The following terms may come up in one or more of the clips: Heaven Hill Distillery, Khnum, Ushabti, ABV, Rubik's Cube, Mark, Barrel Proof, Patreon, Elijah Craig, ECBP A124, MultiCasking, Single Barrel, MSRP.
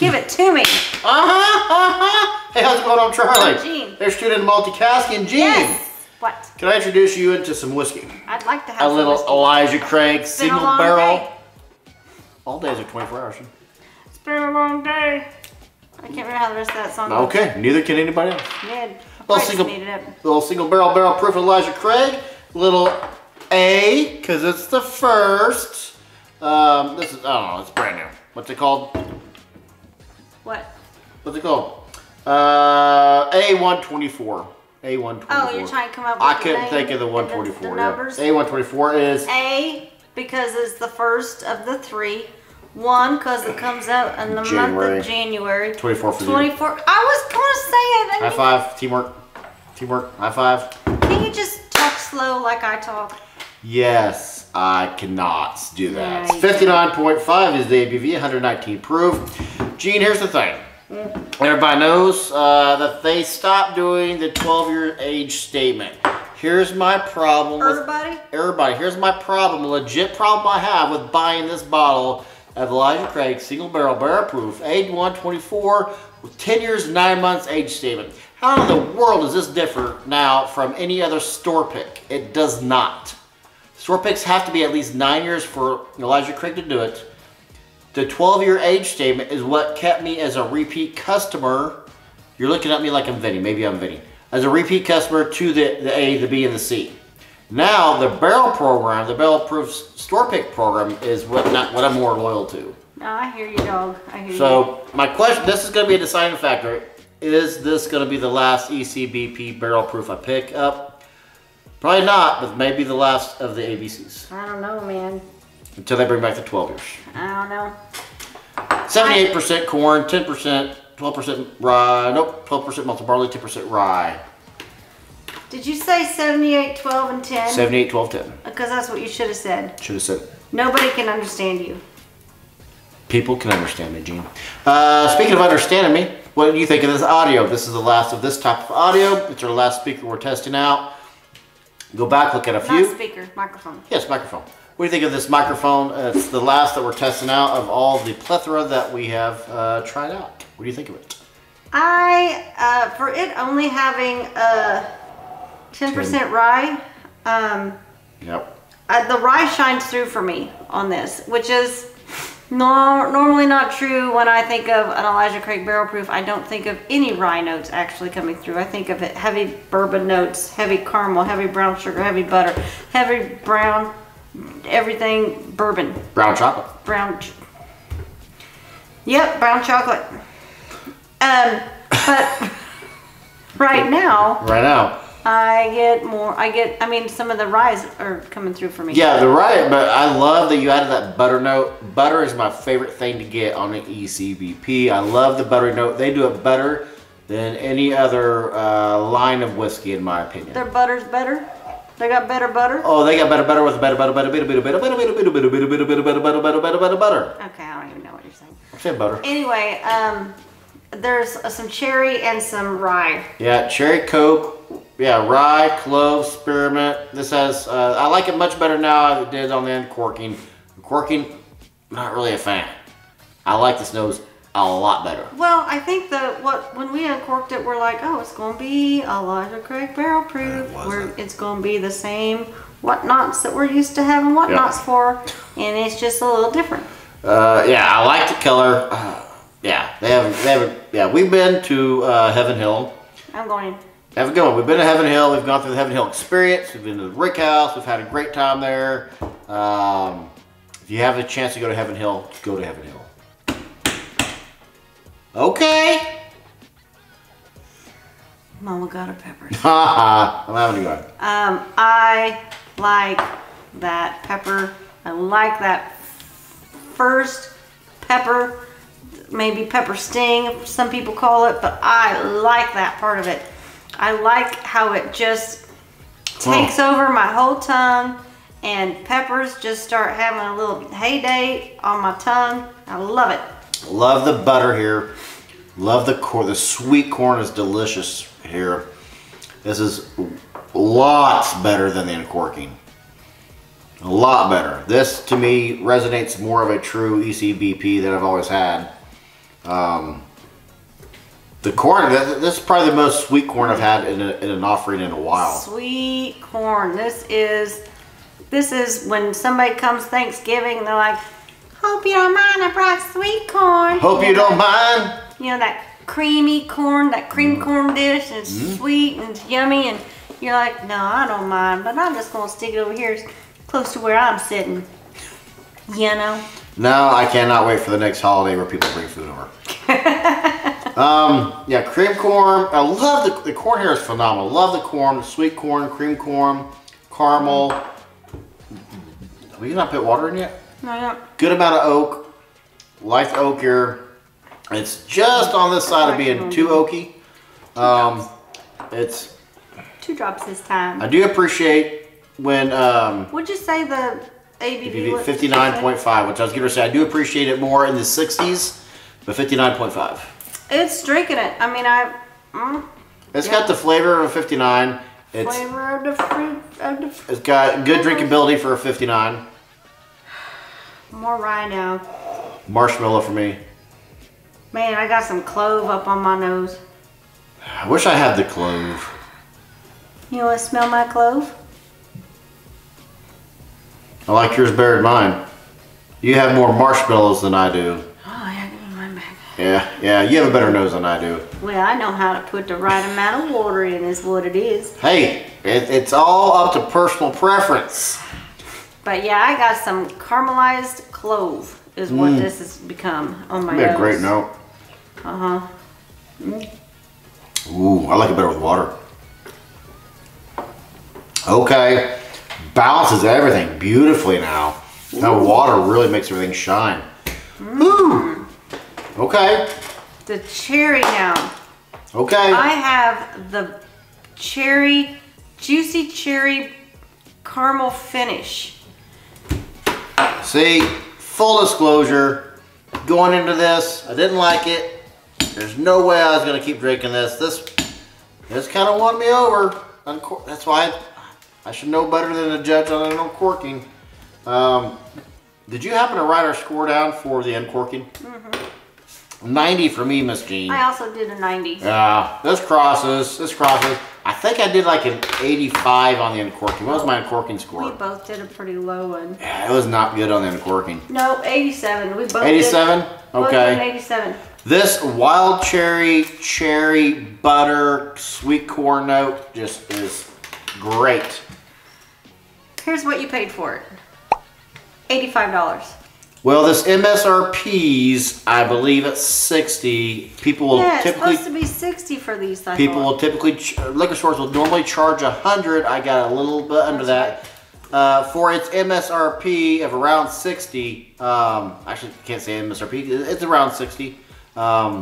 Give it to me. Hey, how's it going on, Charlie? Oh, Gene. There's student multicasking, Gene. Yes. What? Can I introduce you into some whiskey? I'd like to have a little whiskey. Elijah Craig single barrel. Day. All days are 24 hours. It's been a long day. I can't remember how the rest of that song goes. Okay, neither can anybody else. Yeah, little single barrel, barrel proof Elijah Craig. Little A, because it's the first. This is, I don't know, it's brand new. What's it called? What? What's it called? A124. A124. Oh, you're trying to come up with I couldn't think of the 124. The numbers. Yeah. A124 is... A, because it's the first of the three. One, because it comes out in the month of January. 24 for 24. I was going to say it. High five. Teamwork. Teamwork. High five. Can you just talk slow like I talk? Yes, I cannot do that. 59.5 is the ABV, 119 proof. Gene, here's the thing. Everybody knows that they stopped doing the 12-year age statement. Here's my problem with... Everybody? Everybody. Here's my problem, legit problem I have with buying this bottle of Elijah Craig Single Barrel Barrel Proof A124 with 10 years, 9 months age statement. How in the world does this differ now from any other store pick? It does not. Store picks have to be at least 9 years for Elijah Craig to do it. The 12-year age statement is what kept me as a repeat customer. You're looking at me like I'm Vinny. Maybe I'm Vinny. As a repeat customer to the A, the B, and the C. Now the barrel program, the barrel proof store pick program, is what I'm more loyal to. No, I hear you, dog. I hear you. So my question, this is going to be a deciding factor. Is this going to be the last ECBP barrel proof I pick up? Probably not, but maybe the last of the ABCs. I don't know, man. Until they bring back the 12 years. I don't know. 78% corn, 10%, 12% rye. Nope, 12% malted barley, 10% rye. Did you say 78, 12, and 10? 78, 12, 10. Because that's what you should have said. Should have said. Nobody can understand you. People can understand me, Gene. Speaking of understanding me, what do you think of this audio? This is the last of this type of audio. It's our last speaker we're testing out. Go back, look at a few. Not speaker, microphone. Yes, microphone. What do you think of this microphone? It's the last that we're testing out of all the plethora that we have tried out. What do you think of it? For it only having 10% rye, yep. The rye shines through for me on this, which is normally not true. When I think of an Elijah Craig barrel proof, I don't think of any rye notes actually coming through. I think of it heavy bourbon notes, heavy caramel, heavy brown sugar, heavy butter, heavy brown, everything bourbon. Brown chocolate. Brown. Yep, brown chocolate. But right now. I get more, I mean, some of the ryes are coming through for me. Yeah, the rye, but I love that you added that butter note. Butter is my favorite thing to get on an ECBP. I love the buttery note. They do it better than any other line of whiskey, in my opinion. Their butter's better? They got better butter? Oh, they got better butter with better butter. Okay, I don't even know what you're saying. I said butter. Anyway, there's some cherry and some rye. Yeah, cherry coke. Yeah, rye, clove, spearmint. This has, I like it much better now than it did on the end corking. Corking, not really a fan. I like this nose a lot better. Well, I think that when we uncorked it, we're like, oh, it's going to be Elijah Craig barrel proof. It's going to be the same whatnots that we're used to having whatnots for, and it's just a little different. Yeah, I like the color. Yeah, they haven't, we've been to Heaven Hill. I'm going. Have a good one. We've been to Heaven Hill. We've gone through the Heaven Hill experience. We've been to the Rick House. We've had a great time there. If you have a chance to go to Heaven Hill, go to Heaven Hill. Okay. Mama got her peppers. I'm having a good one. I like that pepper. I like that first pepper. Maybe pepper sting, some people call it, but I like that part of it. I like how it just takes over my whole tongue, and peppers just start having a little heyday on my tongue. I love it. Love the butter here. Love the corn. The sweet corn is delicious here. This is lots better than the uncorking. A lot better. This, to me, resonates more of a true ECBP that I've always had. The corn, this is probably the most sweet corn I've had in an offering in a while. Sweet corn. This is when somebody comes Thanksgiving and they're like, hope you don't mind, I brought sweet corn. Hope you don't mind. You know, that creamy corn, that cream corn dish, and it's sweet and it's yummy, and you're like, no, I don't mind, but I'm just going to stick it over here close to where I'm sitting. You know? No, I cannot wait for the next holiday where people bring food over. Yeah, cream corn. I love the corn here is phenomenal. Love the corn, sweet corn, cream corn, caramel. Have you not put water in yet? No, no. Good amount of oak, light oak here. It's just on this side of being too oaky. It's 2 drops this time. I do appreciate when. Would you say the ABV 59.5, which I was going to say, I do appreciate it more in the 60s, but 59.5. It's drinking it. I mean, it's got the flavor of a 59. It's flavor of the fruit. It's got good drinkability for a 59. More rye now. Marshmallow for me. Man, I got some clove up on my nose. I wish I had the clove. You want to smell my clove? I like yours better than mine. You have more marshmallows than I do. Oh, yeah, give me mine back. Yeah, yeah, you have a better nose than I do. Well, I know how to put the right amount of water in is what it is. Hey, it's all up to personal preference. But yeah, I got some caramelized clove is what this has become on my nose. That'd be a great note. Uh-huh. Ooh, I like it better with water. Okay. Balances everything beautifully now. Ooh. That water really makes everything shine. Ooh. Okay. The cherry now. Okay. I have the cherry, juicy cherry caramel finish. See, full disclosure, going into this, I didn't like it. There's no way I was going to keep drinking this. This kind of won me over. That's why I should know better than the judge on uncorking. Did you happen to write our score down for the uncorking? 90 for me, Miss Jean. I also did a 90. Yeah, this crosses. I think I did like an 85 on the uncorking. What was my uncorking score? We both did a pretty low one. Yeah, it was not good on the uncorking. No, 87. We both 87? Okay. Both 87. This wild cherry butter, sweet corn note just is great. Here's what you paid for it. $85. Well, this MSRP's, I believe it's 60. People will typically, it's supposed to be 60 for these. Liquor stores will normally charge 100. I got a little bit under that. For its MSRP of around 60, actually can't say MSRP, it's around 60. I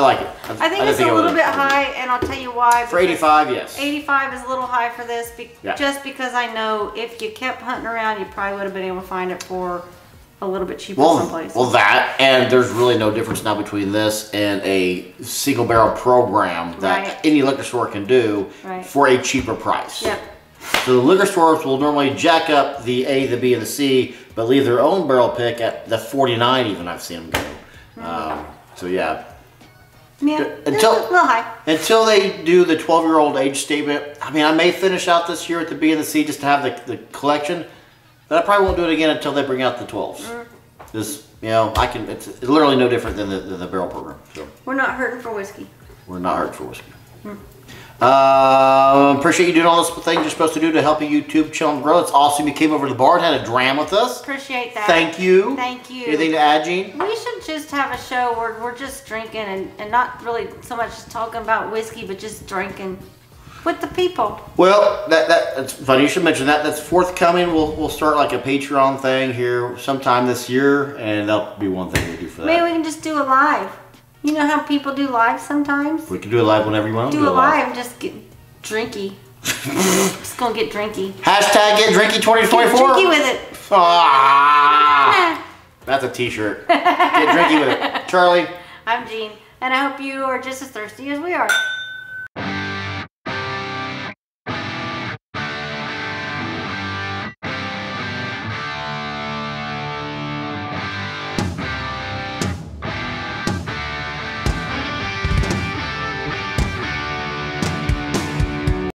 like it. I think it's a little bit high, and I'll tell you why. For 85, yes. 85 is a little high for this, just because I know if you kept hunting around, you probably would have been able to find it for a little bit cheaper someplace. Well, that, and there's really no difference now between this and a single barrel program that any liquor store can do for a cheaper price. Yep. So the liquor stores will normally jack up the A, the B, and the C, but leave their own barrel pick at the 49 even I've seen them go. So yeah, until they do the 12-year-old age statement. I mean, I may finish out this year at the B and the C just to have the collection, but I probably won't do it again until they bring out the 12s. This, you know, it's literally no different than the barrel program. So. We're not hurting for whiskey. We're not hurting for whiskey. Appreciate you doing all this thing you're supposed to do to help a YouTube channel grow. It's awesome you came over to the bar and had a dram with us. Appreciate that. Thank you. Thank you. Anything to add, Jean? We should just have a show where we're just drinking and not really so much talking about whiskey, but just drinking with the people. Well, that's funny. You should mention that. That's forthcoming. We'll start like a Patreon thing here sometime this year, and that'll be one thing we do for that. Maybe we can just do a live. You know how people do live sometimes? We can do a live whenever you want to do a live. I'm just get drinky. Just gonna get drinky. Hashtag get drinky 2024. Get drinky with it. Ah, that's a t-shirt. Get drinky with it. Charlie. I'm Jean, and I hope you are just as thirsty as we are.